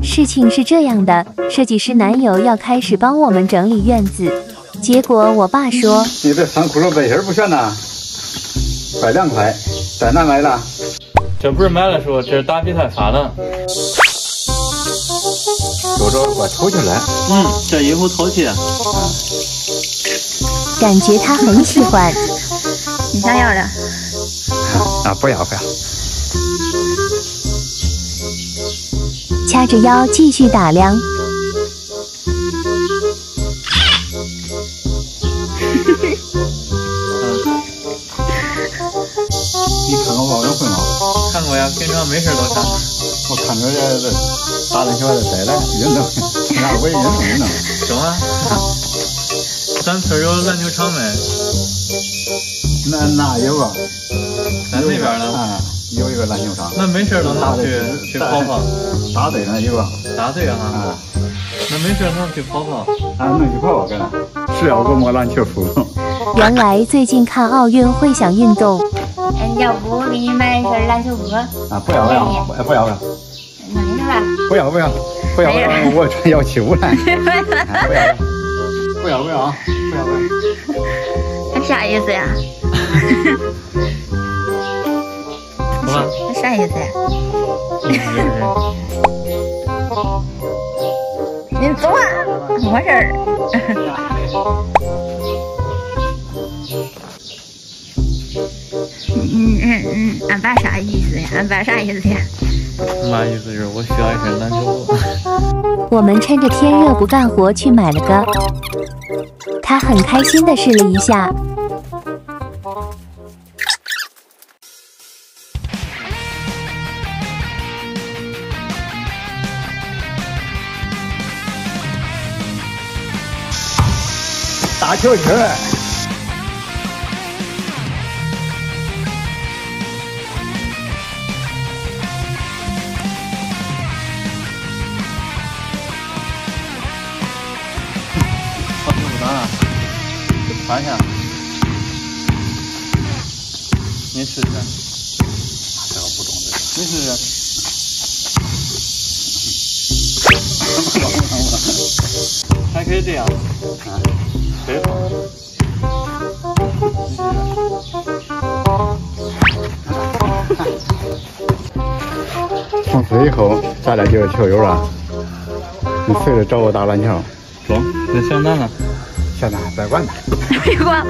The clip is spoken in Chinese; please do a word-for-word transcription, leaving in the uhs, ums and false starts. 事情是这样的，设计师男友要开始帮我们整理院子，结果我爸说：“你这糖葫芦百仁不炫呐，百两块，在哪买的？这不是买了说，这是大皮菜发的。有种我偷起来。嗯，这衣服透气，感觉他很喜欢。你想要的？啊，不要不要。”掐着腰继续打量，你看过网友会吗？看过呀，平常没事都看。我看着这大人小孩的呆呆运动，那我也运动运动。什么？咱村有篮球场没？那那有啊。咱那边呢？啊。有一个篮球场，那没事能上去去跑跑。打队呢有啊，打队啊，啊，那没事能去跑跑，啊，能去跑跑干啥？只要我没篮球服。原来最近看奥运会想运动。嗯，要不我给你买一身篮球服？啊，不要不要，不要不要。买一个吧。不要不要不要，我穿幺七五了。不要不要不要啊！不要不要。那啥意思呀？那啥意思呀？你走啊，没事儿。嗯嗯嗯，俺爸啥意思呀？俺爸啥意思呀？妈意思就是我需要一身篮球服。我们趁着天热不干活去买了个，他很开心的试了一下。打球球，好久不打了，尝一下，你试试，这个不中的，你试试。还可以这样，啊，可以跑。从此以后，咱俩就是球友了。你随时找我打篮球。走，那下蛋了。下蛋，别管他。别管。